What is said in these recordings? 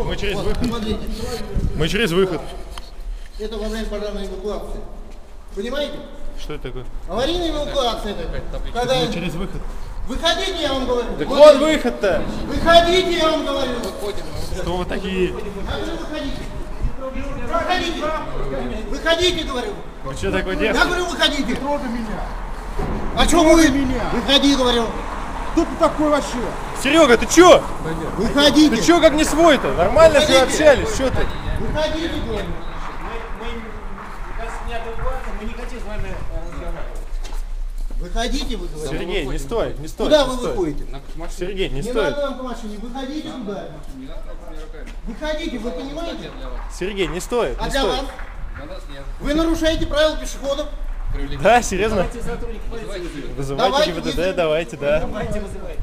Мы через выход. Мы через выход. Это во время пожарной эвакуации. Понимаете? Что это такое? Аварийная эвакуация. Когда... Мы через выход. Выходите, я вам говорю. Так вот выход-то. Выходите, я вам говорю. Что вы такие? Выходите. Выходите, говорю. Вот что такое дело? Я говорю, выходите. Не трогай меня. А что вы? Выходи, говорю. Кто ты такой вообще? Серега, ты чё? Выходите. Ты чё как не свой-то? Нормально все общались, чё ты? Выходите, говорю. Мы не хотим с вами разговаривать. Выходите, вы говорите. Сергей, не стой, не стой. Куда вы выходите? Сергей, не стой. Не надо нам к машине, выходите туда. Выходите, вы понимаете? Сергей, не стой. А для вас? Вы нарушаете правила пешеходов. Да, серьезно? Давайте сотрудники полиции. Вызывайте ГИБДД, давайте, да. Давайте вызывайте.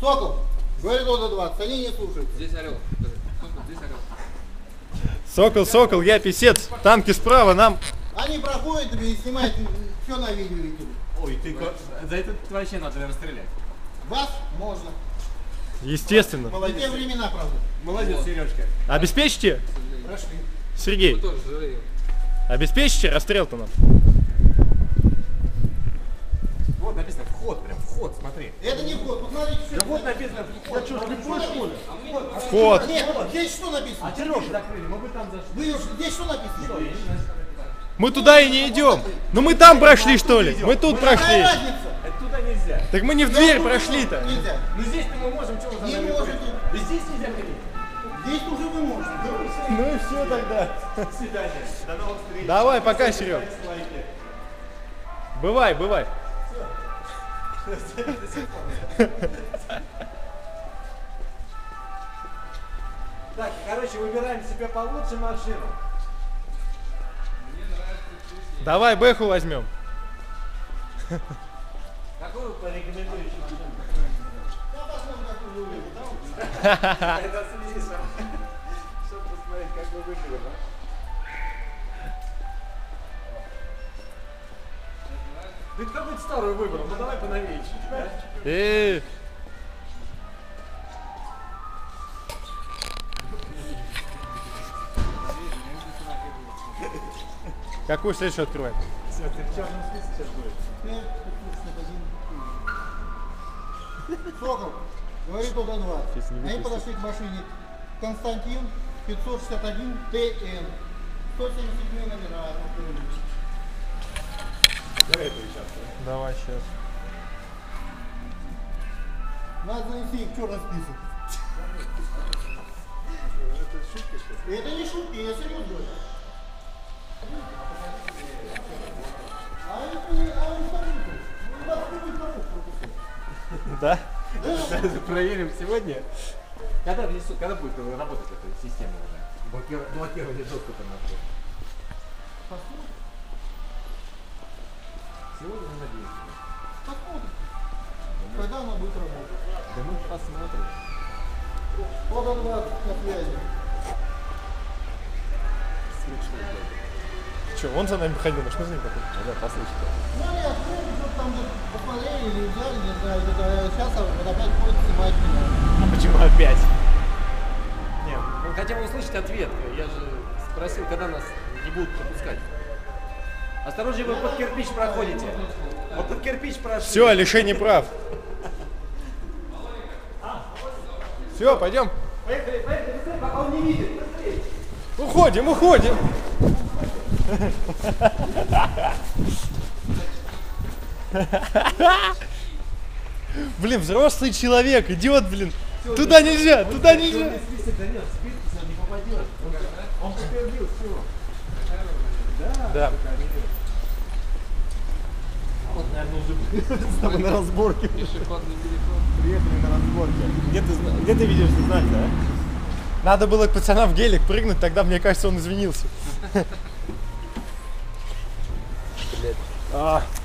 Сокол, говорит до 20, они не слушают. Здесь орел. Здесь орел. Сокол, Сокол, я писец. Танки справа, нам... Они проходят и снимают все на видео. Ой, ты как? За это вообще надо расстрелять. Вас можно. Естественно. Молодец. Те времена, правда. Молодец, вот. Сережка. Обеспечите? Прошли. Сергей. Мы тоже жалеем. Обеспечите расстрел-то нам. Вот написано вход, прям вход, смотри. Это не вход, посмотрите. Да вот написано вход. Что, слепой, что ли? Вход. Нет, здесь что написано? А Сережа закрыли, мы бы там зашли. Вы здесь что написано? Что, я не знаю. Мы туда и не идем. Но мы там прошли, что ли? Мы тут прошли. Туда нельзя. Так мы не в дверь прошли-то. Ну здесь-то мы можем, что вы за нами можете. Здесь нельзя ходить. Здесь уже вы можете. Ну и все тогда. До свидания. До новых встреч. Давай, пока, Серег. Бывай, бывай. Так, короче, выбираем себе получше машину. Давай Бэху возьмем. Какую порекомендуете? Да, посмотрим, как вы выберете, да? Это следишь, чтобы посмотреть, как вы выберете, да? Ты какую-то старую выбрал, ну давай поновее. Эй! Какую следующую открываем? Все, ты в черном списке сейчас будет. Сокол, говорит туда 20. Они подошли к машине Константин 561 ТН. 177 номера. Давай это сейчас. Давай сейчас. Надо занести их в черный список. Это шутки что ли? Это не шутки, я серьезно говорю. Да? Проверим сегодня. Когда внесут, когда будет работать эта система уже? Блокирование доступа на вход. Посмотрим. Сегодня мы надеемся. Посмотрим. Когда она будет работать? Да мы посмотрим. Подан вас на связи. Смешно. Че, он за нами ходил, может, мы за ним походим? Да, послушай. Ну, я открыли, что там попали или взяли, не знаю, сейчас вот опять будет снимать меня. А почему опять? Нет, мы хотим услышать ответ. Я же спросил, когда нас не будут пропускать. Осторожнее, вы под кирпич проходите. Вот под кирпич прошли. Все, лишение прав. Все, пойдем. Поехали, поехали, быстрее, пока он не видит, быстрее. Уходим, уходим. Блин, взрослый человек идет, блин. Туда нельзя, туда нельзя. Он подтвердил все. Да. Вот, наверное, уже с тобой на разборке. Приехали на разборке. Где ты видишь знак, да? Надо было к пацанам в гелик прыгнуть, тогда, мне кажется, он извинился. Ah.